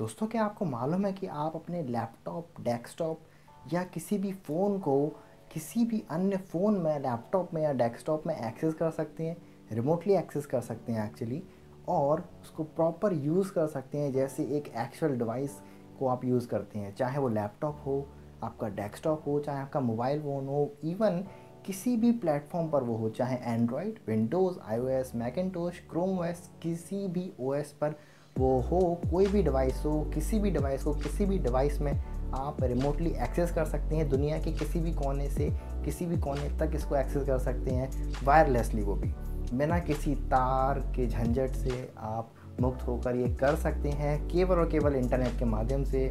दोस्तों क्या आपको मालूम है कि आप अपने लैपटॉप, डेस्कटॉप या किसी भी फ़ोन को किसी भी अन्य फ़ोन में, लैपटॉप में या डेस्कटॉप में एक्सेस कर सकते हैं, रिमोटली एक्सेस कर सकते हैं एक्चुअली, और उसको प्रॉपर यूज़ कर सकते हैं जैसे एक एक्चुअल डिवाइस को आप यूज़ करते हैं, चाहे वो लैपटॉप हो, आपका डेस्कटॉप हो, चाहे आपका मोबाइल फ़ोन हो, इवन किसी भी प्लेटफॉर्म पर वो हो, चाहे Android, Windows, iOS, Macintosh, Chrome OS, किसी भी ओएस पर वो हो, कोई भी डिवाइस हो, किसी भी डिवाइस को किसी भी डिवाइस में आप रिमोटली एक्सेस कर सकते हैं। दुनिया के किसी भी कोने से किसी भी कोने तक इसको एक्सेस कर सकते हैं वायरलेसली, वो भी बिना किसी तार के झंझट से आप मुक्त होकर ये कर सकते हैं केवल और केवल इंटरनेट के माध्यम से।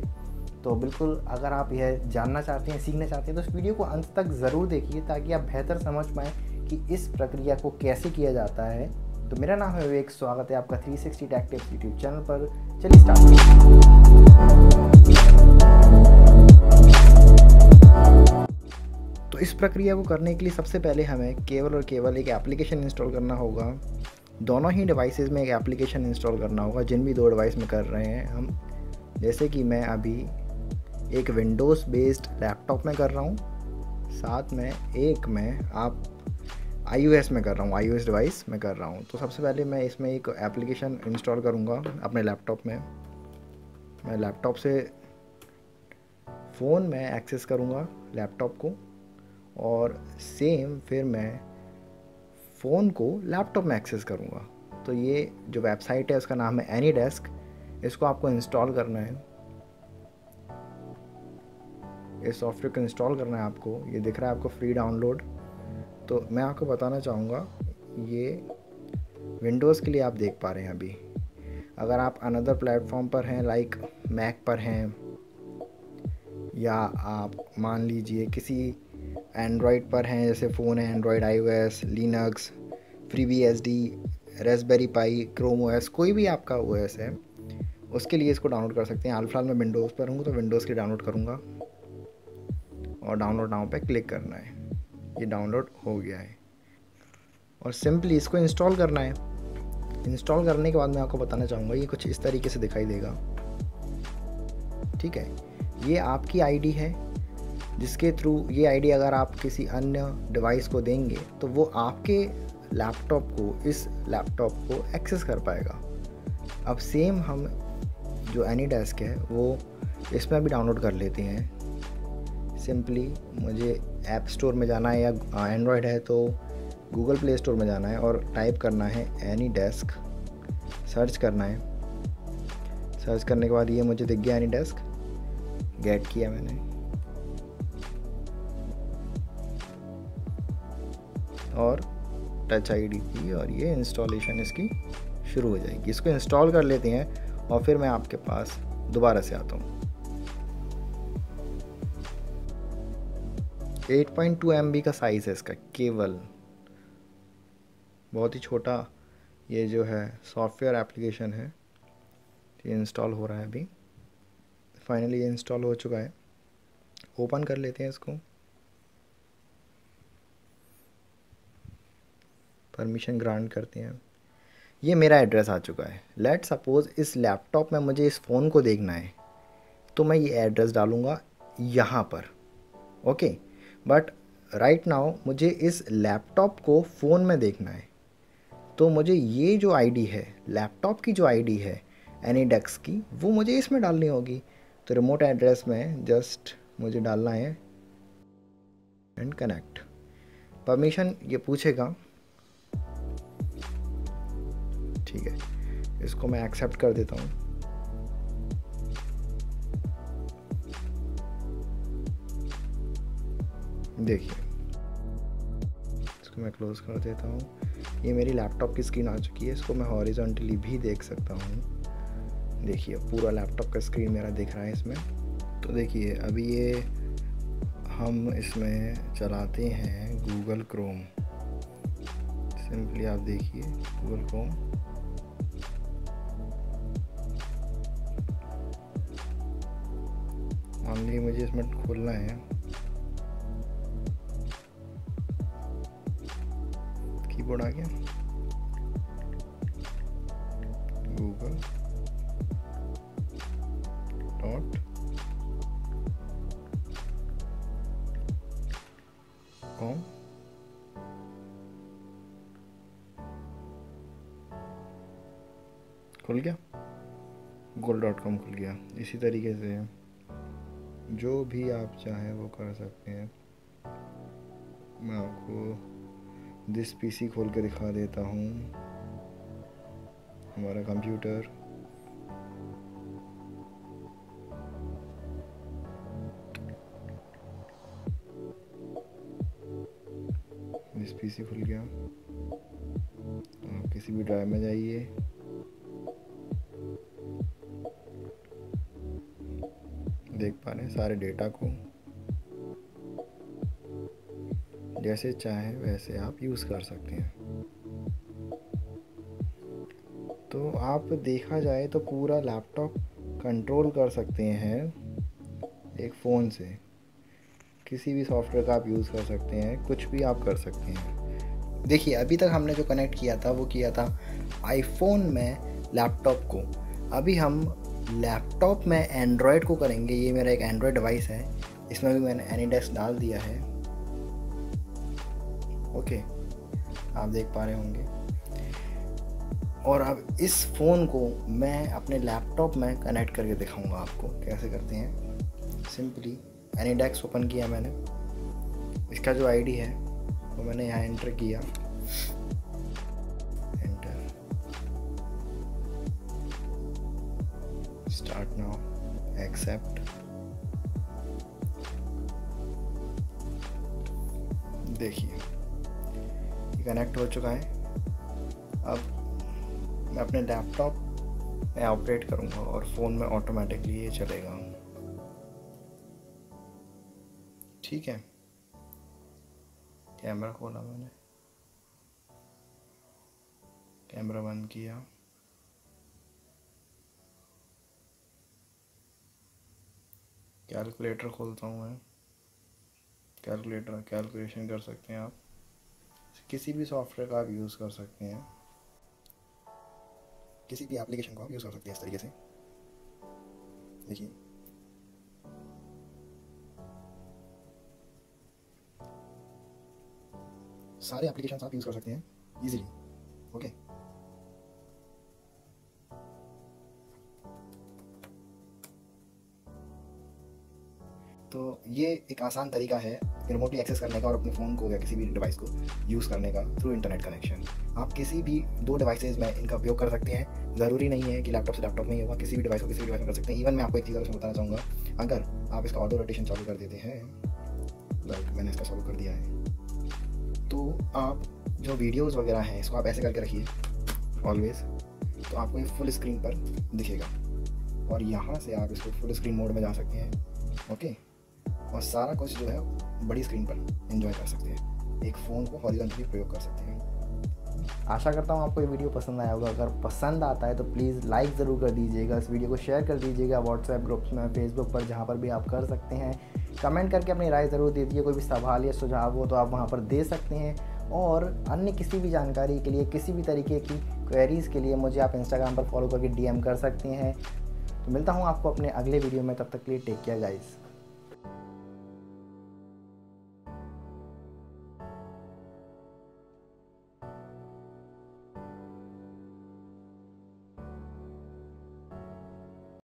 तो बिल्कुल अगर आप यह जानना चाहते हैं, सीखना चाहते हैं तो इस वीडियो को अंत तक ज़रूर देखिए ताकि आप बेहतर समझ पाएँ कि इस प्रक्रिया को कैसे किया जाता है। तो मेरा नाम है विवेक, स्वागत है आपका 360 Tech Tips यूट्यूब चैनल पर। चलिए स्टार्ट करते। तो इस प्रक्रिया को करने के लिए सबसे पहले हमें केवल और केवल एक एप्लीकेशन इंस्टॉल करना होगा, दोनों ही डिवाइसेस में एक एप्लीकेशन इंस्टॉल करना होगा जिन भी दो डिवाइस में कर रहे हैं हम। जैसे कि मैं अभी एक विंडोज़ बेस्ड लैपटॉप में कर रहा हूँ, साथ में एक में आप iOS में कर रहा हूँ, iOS डिवाइस में कर रहा हूँ। तो सबसे पहले मैं इसमें एक एप्लीकेशन इंस्टॉल करूँगा अपने लैपटॉप में। मैं लैपटॉप से फ़ोन में एक्सेस करूँगा लैपटॉप को, और सेम फिर मैं फ़ोन को लैपटॉप में एक्सेस करूँगा। तो ये जो वेबसाइट है उसका नाम है AnyDesk, इसको आपको इंस्टॉल करना है, इस सॉफ्टवेयर को इंस्टॉल करना है आपको। ये दिख रहा है आपको फ्री डाउनलोड। तो मैं आपको बताना चाहूँगा ये विंडोज़ के लिए आप देख पा रहे हैं अभी। अगर आप अनदर प्लेटफॉर्म पर हैं, लाइक मैक पर हैं, या आप मान लीजिए किसी एंड्रॉयड पर हैं, जैसे फ़ोन है Android, iOS, Linux, FreeBSD, raspberrypi, ChromeOS, कोई भी आपका OS है उसके लिए इसको डाउनलोड कर सकते हैं। हाल फिलहाल मैं विंडोज़ पर हूँ तो विंडोज़ के डाउनलोड करूँगा और डाउनलोड नाउ पे क्लिक करना है। ये डाउनलोड हो गया है और सिंपली इसको इंस्टॉल करना है। इंस्टॉल करने के बाद मैं आपको बताना चाहूँगा ये कुछ इस तरीके से दिखाई देगा, ठीक है। ये आपकी आईडी है जिसके थ्रू ये आईडी अगर आप किसी अन्य डिवाइस को देंगे तो वो आपके लैपटॉप को, इस लैपटॉप को एक्सेस कर पाएगा। अब सेम हम जो AnyDesk है वो इसमें भी डाउनलोड कर लेते हैं। सिंपली मुझे ऐप स्टोर में जाना है, या एंड्रॉयड है तो गूगल प्ले स्टोर में जाना है और टाइप करना है AnyDesk, सर्च करना है। सर्च करने के बाद ये मुझे दिख गया AnyDesk, गेट किया मैंने और टच आईडी की, और ये इंस्टॉलेशन इसकी शुरू हो जाएगी। इसको इंस्टॉल कर लेते हैं और फिर मैं आपके पास दोबारा से आता हूँ। 8.2 MB का साइज़ है इसका, केवल बहुत ही छोटा ये जो है सॉफ्टवेयर एप्लीकेशन है। ये इंस्टॉल हो रहा है अभी, फाइनली ये इंस्टॉल हो चुका है। ओपन कर लेते हैं इसको, परमिशन ग्रांट करते हैं। ये मेरा एड्रेस आ चुका है। लेट सपोज़ इस लैपटॉप में मुझे इस फ़ोन को देखना है तो मैं ये एड्रेस डालूँगा यहाँ पर, ओके। बट राइट नाउ मुझे इस लैपटॉप को फ़ोन में देखना है तो मुझे ये जो आईडी है, लैपटॉप की जो आईडी है AnyDesk की, वो मुझे इसमें डालनी होगी। तो रिमोट एड्रेस में जस्ट मुझे डालना है एंड कनेक्ट। परमिशन ये पूछेगा, ठीक है, इसको मैं एक्सेप्ट कर देता हूँ। देखिए इसको मैं क्लोज कर देता हूँ। ये मेरी लैपटॉप की स्क्रीन आ चुकी है, इसको मैं हॉरिजॉन्टली भी देख सकता हूँ। देखिए पूरा लैपटॉप का स्क्रीन मेरा दिख रहा है इसमें। तो देखिए अभी ये हम इसमें चलाते हैं गूगल क्रोम। सिंपली आप देखिए गूगल क्रोम, ऑनली मुझे इसमें खोलना है, कीबोर्ड आ गया, गूगल डॉट कॉम। खुल गया google.com खुल गया। इसी तरीके से जो भी आप चाहें वो कर सकते हैं। मैं आपको दिस पीसी खोल के दिखा देता हूँ, हमारा कंप्यूटर। दिस पीसी खुल गया। आप किसी भी ड्राइव में जाइए, देख पा रहे हैं सारे डेटा को, जैसे चाहे वैसे आप यूज़ कर सकते हैं। तो आप देखा जाए तो पूरा लैपटॉप कंट्रोल कर सकते हैं एक फ़ोन से। किसी भी सॉफ्टवेयर का आप यूज़ कर सकते हैं, कुछ भी आप कर सकते हैं। देखिए अभी तक हमने जो कनेक्ट किया था वो किया था आईफोन में लैपटॉप को। अभी हम लैपटॉप में एंड्रॉयड को करेंगे। ये मेरा एक एंड्रॉयड डिवाइस है, इसमें भी मैंने AnyDesk डाल दिया है। ओके, आप देख पा रहे होंगे। और अब इस फ़ोन को मैं अपने लैपटॉप में कनेक्ट करके दिखाऊंगा आपको कैसे करते हैं। सिंपली AnyDesk ओपन किया मैंने, इसका जो आईडी है वो तो मैंने यहाँ एंटर किया। Start now, accept। देखिए ये कनेक्ट हो चुका है। अब मैं अपने लैपटॉप में ऑपरेट करूँगा और फ़ोन में ऑटोमेटिकली ये चलेगा। ठीक है, कैमरा खोला मैंने, कैमरा बंद किया। कैलकुलेटर खोलता हूँ मैं, कैलकुलेशन कर सकते हैं आप। किसी भी सॉफ्टवेयर का आप यूज़ कर सकते हैं, किसी भी एप्लीकेशन को आप यूज़ कर सकते हैं इस तरीके से। देखिए सारे एप्लीकेशन आप यूज़ कर सकते हैं इजीली। ओके, तो ये एक आसान तरीका है रिमोटली एक्सेस करने का और अपने फ़ोन को या किसी भी डिवाइस को यूज़ करने का थ्रू इंटरनेट कनेक्शन। आप किसी भी दो डिवाइसेस में इनका उपयोग कर सकते हैं। ज़रूरी नहीं है कि लैपटॉप से लैपटॉप में ही होगा, किसी भी डिवाइस को किसी भी डिवाइस में कर सकते हैं। इवन मैं आपको एक चीज़ और बताना चाहूँगा, अगर आप इसका ऑटो रोटेशन चालू कर देते हैं, लाइक मैंने इसका चालू कर दिया है, तो आप जो वीडियोज़ वगैरह हैं इसको आप ऐसे करके रखिए ऑलवेज़, तो आपको ये फुल स्क्रीन पर दिखेगा। और यहाँ से आप इसको फुल स्क्रीन मोड में जा सकते हैं। ओके, और सारा कुछ जो है बड़ी स्क्रीन पर एंजॉय कर सकते हैं। एक फ़ोन को हॉरिजॉन्टली प्रयोग कर सकते हैं। आशा करता हूँ आपको ये वीडियो पसंद आया होगा। अगर पसंद आता है तो प्लीज़ लाइक ज़रूर कर दीजिएगा, इस वीडियो को शेयर कर दीजिएगा व्हाट्सएप ग्रुप्स में, फेसबुक पर, जहाँ पर भी आप कर सकते हैं। कमेंट करके अपनी राय ज़रूर दीजिए। कोई भी सवाल या सुझाव हो तो आप वहाँ पर दे सकते हैं। और अन्य किसी भी जानकारी के लिए, किसी भी तरीके की क्वेरीज़ के लिए मुझे आप इंस्टाग्राम पर फॉलो करके DM कर सकते हैं। तो मिलता हूँ आपको अपने अगले वीडियो में। तब तक के लिए टेक केयर गाइस।